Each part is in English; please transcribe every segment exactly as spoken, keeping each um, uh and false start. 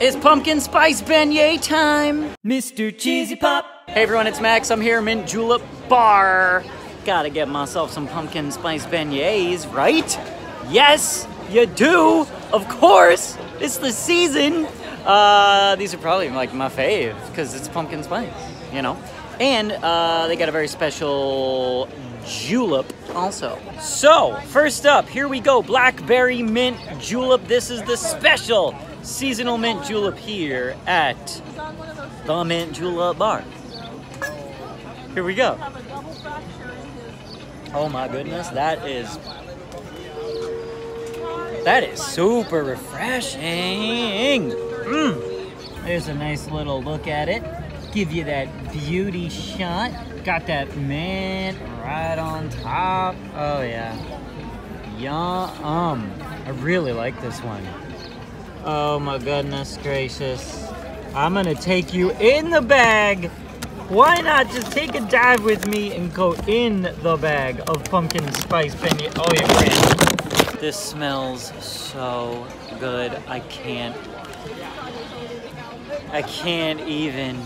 It's pumpkin spice beignet time! Mister Cheesy Pop! Hey everyone, it's Max. I'm here at Mint Julep Bar. Gotta get myself some pumpkin spice beignets, right? Yes, you do! Of course! It's the season! Uh, these are probably like my fave, because it's pumpkin spice, you know? And uh, they got a very special julep also. So, first up, here we go. Blackberry mint julep. This is the special seasonal mint julep here at the Mint Julep Bar. Here we go. Oh my goodness, that is that is super refreshing. Mm. There's a nice little look at it. Give you that beauty shot. Got that mint right on top. Oh yeah, yum. I really like this one. Oh my goodness gracious. I'm gonna take you in the bag. Why not just take a dive with me and go in the bag of pumpkin spice beignet? Oh yeah, friend. This smells so good. I can't, I can't even.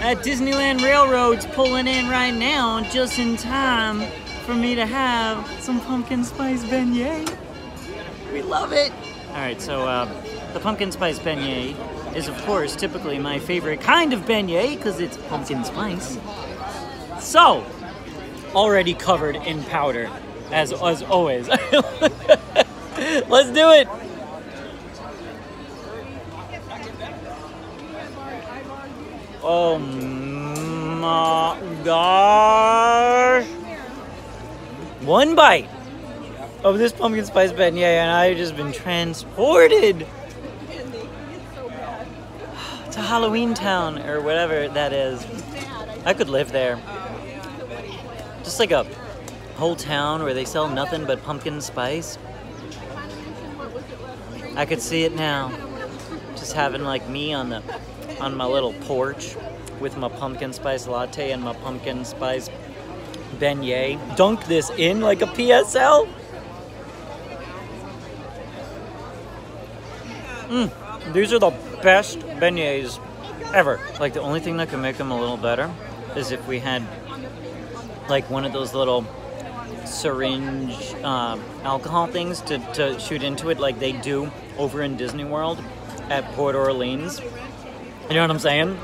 At Disneyland Railroad's pulling in right now, just in time for me to have some pumpkin spice beignet. We love it. All right, so uh, the pumpkin spice beignet is, of course, typically my favorite kind of beignet because it's pumpkin spice. So, already covered in powder, as, as always. Let's do it. Oh my gosh. One bite of this pumpkin spice beignet and I've just been transported to Halloween Town or whatever that is. I could live there. Just like a whole town where they sell nothing but pumpkin spice. I could see it now. Just having like me on the on my little porch with my pumpkin spice latte and my pumpkin spice beignet. Dunk this in like a P S L. Mm, these are the best beignets ever. Like, the only thing that can make them a little better is if we had like one of those little syringe uh, alcohol things to, to shoot into it like they do over in Disney World at Port Orleans. You know what I'm saying?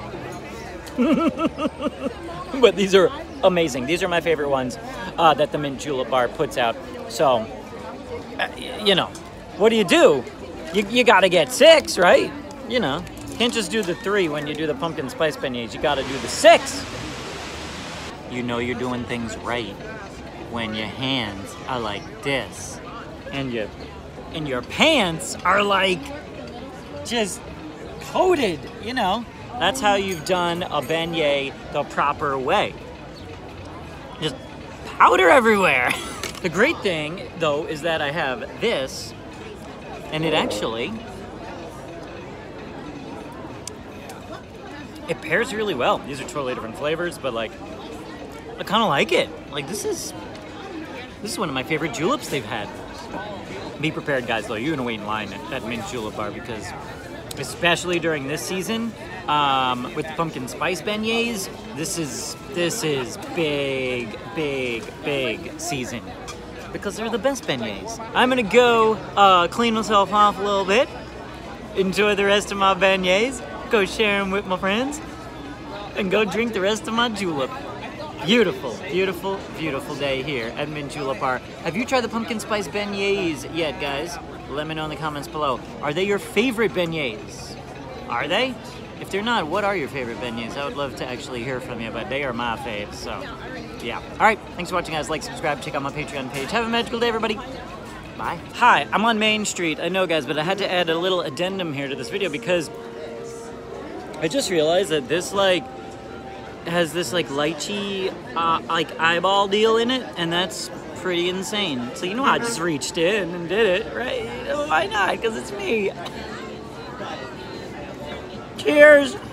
But these are amazing. These are my favorite ones uh, that the Mint Julep Bar puts out. So, uh, you know, what do you do? You, you gotta get six, right? You know, can't just do the three when you do the pumpkin spice beignets. You gotta do the six. You know you're doing things right when your hands are like this, and your and your pants are like just coated. You know, that's how you've done a beignet the proper way. Just powder everywhere. The great thing, though, is that I have this. And it actually, it pairs really well. These are totally different flavors, but like, I kind of like it. Like this is, this is one of my favorite juleps they've had. Be prepared guys though, you're gonna wait in line at, at Mint Julep Bar because especially during this season, um, with the pumpkin spice beignets, this is, this is big, big, big season. Because they're the best beignets. I'm gonna go uh, clean myself off a little bit, enjoy the rest of my beignets, go share them with my friends, and go drink the rest of my julep. Beautiful, beautiful, beautiful day here at Mint Julep Bar. Have you tried the pumpkin spice beignets yet, guys? Let me know in the comments below. Are they your favorite beignets? Are they? If they're not, what are your favorite beignets? I would love to actually hear from you, but they are my faves, so. Yeah. All right. Thanks for watching, guys. Like, subscribe, check out my Patreon page. Have a magical day, everybody. Bye. Hi, I'm on Main Street. I know, guys, but I had to add a little addendum here to this video because I just realized that this, like, has this, like, lychee, uh, like, eyeball deal in it, and that's pretty insane. So, you know, I just reached in and did it, right? Why not? Because it's me. Cheers.